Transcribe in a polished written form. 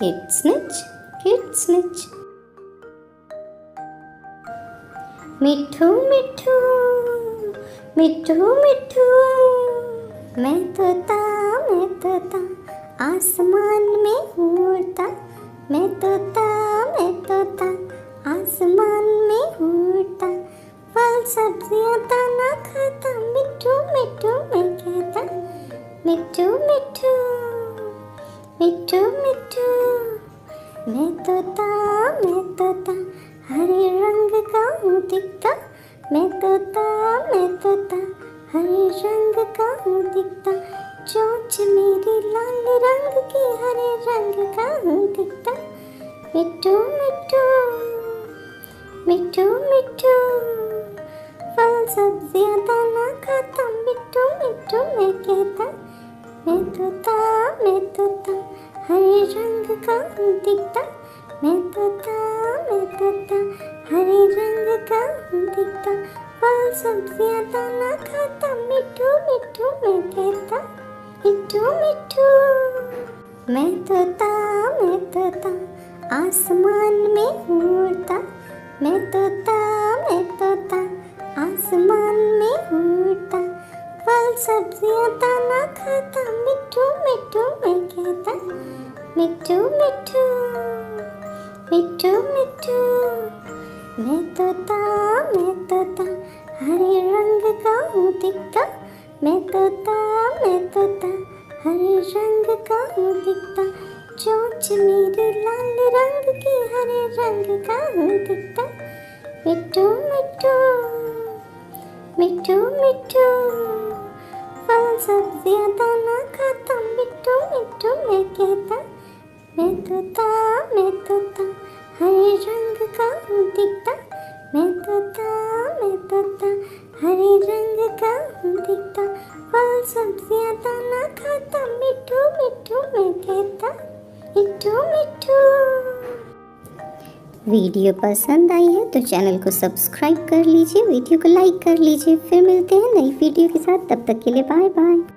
hit snitch Mithu Mithu Mithu Mithu मैं तोता आसमान में उड़ता मैं तोता आसमान में उड़ता फल सब्जियां दाना खाता मिठू मिठू मैं कहता मिठू मिठू मिठू मिठू मैं तोता हरे रंग का हूँ दिखता मैं तोता हरे रंग का हूँ दिखता चोंच मेरी लाल रंग की हरे रंग का हूँ दिखता मिठू मिठू मिठू मिठू फल सब्जियाँ दाना खाता मिठू मिठू मैं कहता मैं तोता हरे रंग का हूँ दिखता मैं तोता हरे रंग का हूँ दिखता फल सब्जियाँ दाना खाता मिठू मिठू मैं कहता मिठू मिठू मैं तोता आसमान में उड़ता मैं तोता आसमान में उड़ता फल सब्जियाँ दाना खाता मिठू मिठू मैं कहता मिठू मिठू मिठू मिठू मैं तोता हरे रंग का हूँ दिखता मैं तोता हरे रंग का हूँ दिखता चोंच मेरी लाल रंग की हरे रंग का हूँ दिखता मिठू मिठू मिठू मिठू फल सब्जियाँ दाना खाता मिठू मिठू मैं कहता मैं तोता हरे रंग का हूँ दिखता मैं तोता हरे रंग का हूँ दिखता फल सब्जियाँ दाना खाता मिठू मिठू मैं कहता मिठू मिठू। वीडियो पसंद आई है तो चैनल को सब्सक्राइब कर लीजिए, वीडियो को लाइक कर लीजिए। फिर मिलते हैं नई वीडियो के साथ, तब तक के लिए बाय बाय।